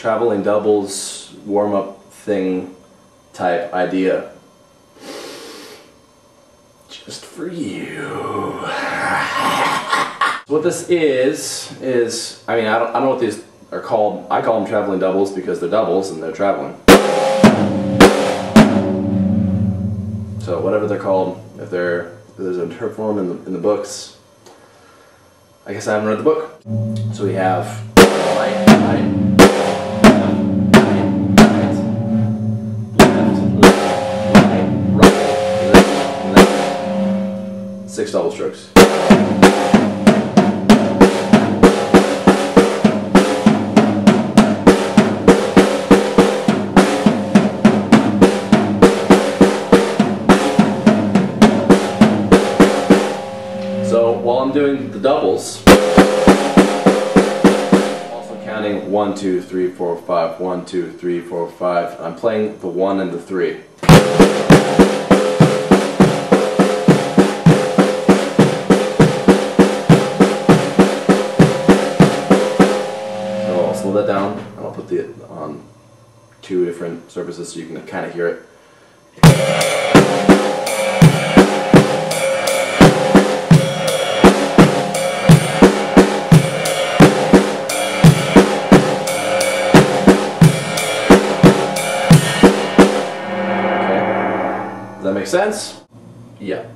traveling doubles warm-up thing type idea. Just for you. So what this is, I mean, I don't know what these are called. I call them traveling doubles because they're doubles and they're traveling. So whatever they're called, if there's a term for them in the books, I guess I haven't read the book. So we have light, right, left, right, left, right, left, six double strokes. So while I'm doing the doubles, I'm also counting 1, 2, 3, 4, 5, 1, 2, 3, 4, 5, and I'm playing the 1 and the 3. So I'll slow that down and I'll put it on two different surfaces so you can kind of hear it. Does that make sense? Yeah.